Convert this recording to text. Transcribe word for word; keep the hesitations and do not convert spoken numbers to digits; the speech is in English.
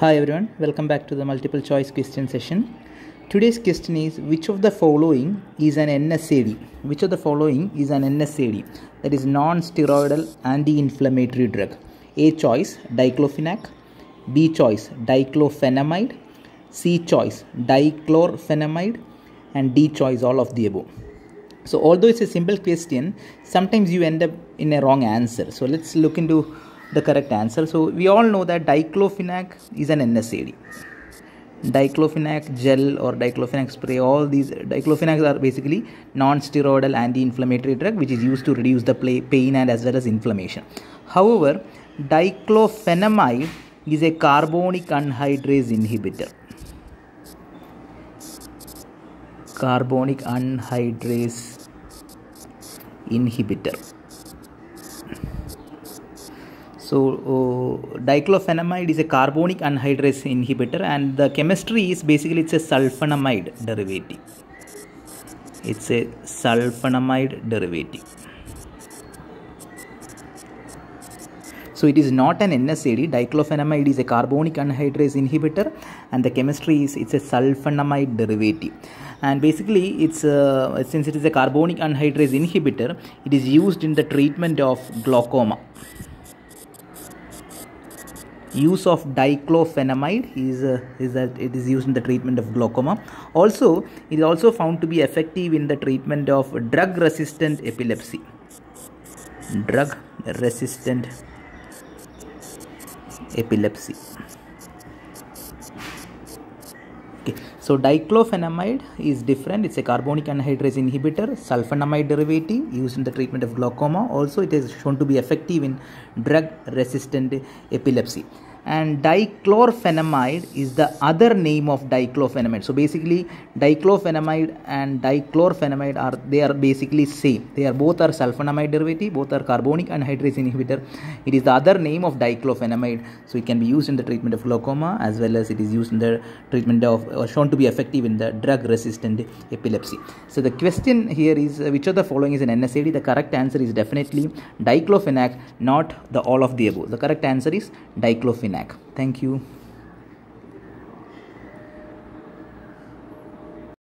Hi everyone, welcome back to the multiple choice question session. Today's question is, which of the following is an N S A I D? Which of the following is an N S A I D? That is non-steroidal anti-inflammatory drug. A choice, diclofenac. B choice, diclofenamide. C choice, dichlorphenamide. And D choice, all of the above. So although it's a simple question, sometimes you end up in a wrong answer. So let's look into the correct answer. So we all know that diclofenac is an N S A I D. Diclofenac gel or diclofenac spray, all these diclofenacs are basically non-steroidal anti-inflammatory drug which is used to reduce the pain and as well as inflammation. However, diclofenamide is a carbonic anhydrase inhibitor. Carbonic anhydrase inhibitor. So uh, diclofenamide is a carbonic anhydrase inhibitor, and the chemistry is basically it's a sulfonamide derivative. It's a sulfonamide derivative. So it is not an N S A I D. Diclofenamide is a carbonic anhydrase inhibitor, and the chemistry is it's a sulfonamide derivative. And basically, it's uh, since it is a carbonic anhydrase inhibitor, it is used in the treatment of glaucoma. Use of diclofenamide is uh, is that it is used in the treatment of glaucoma. Also, it is also found to be effective in the treatment of drug-resistant epilepsy. Drug-resistant epilepsy. Okay. So diclofenamide is different. It's a carbonic anhydrase inhibitor, sulfonamide derivative used in the treatment of glaucoma. Also, it is shown to be effective in drug-resistant epilepsy. And dichlorphenamide is the other name of diclofenamide. So basically, diclofenamide and dichlorphenamide are they are basically same. They are both are sulfonamide derivative, both are carbonic anhydrase inhibitor. It is the other name of diclofenamide. So it can be used in the treatment of glaucoma as well as it is used in the treatment of or shown to be effective in the drug-resistant epilepsy. So the question here is uh, which of the following is an N S A I D? The correct answer is definitely diclofenac, not the all of the above. The correct answer is diclofenac. Thank you.